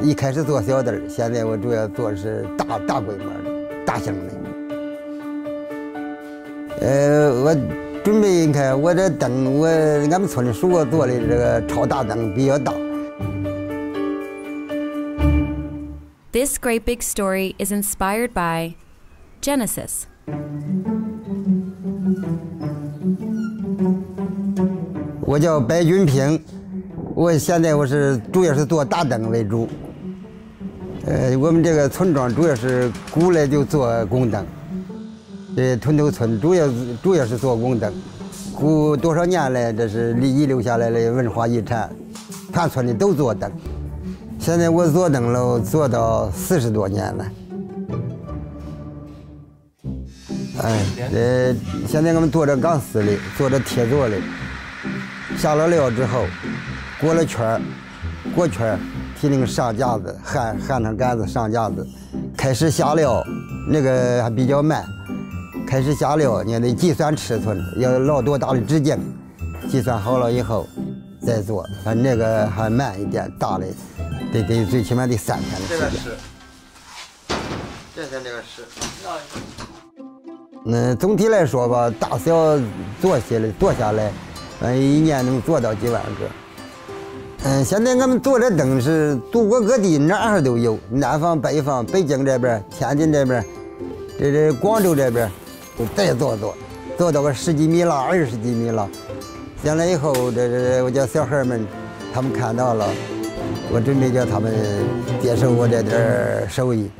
一开始做小店，现在我主要做的是大规模的、大型的。我准备你看我这灯，俺们村里叔做的这个超大灯比较大。 This great big story is inspired by Genesis. I am Bai Junping. Now I do big灯. Our village is mainly do big灯. This Tuntou village mainly do big灯. For many years, this is inherited cultural heritage. The whole village does big 现在我做灯笼做到40多年了，现在我们做着钢丝的，做着铁做的，下了料之后，裹了圈儿，裹圈儿，提那个上架子，焊上杆子上架子，开始下料，那个还比较慢，开始下料你得计算尺寸，要烙多大的直径，计算好了以后再做，反正那个还慢一点，大的。 得最起码得3天的时间。这个是。总体来说吧，大小做下来，一年能做到几万个。现在我们做这灯是祖国各地哪儿都有，南方、北方、北京这边、天津这边，这广州这边，都再做到个10几米了、20几米了。将来以后，这我叫小孩们，他们看到了。 我准备叫他们接受我这点手艺。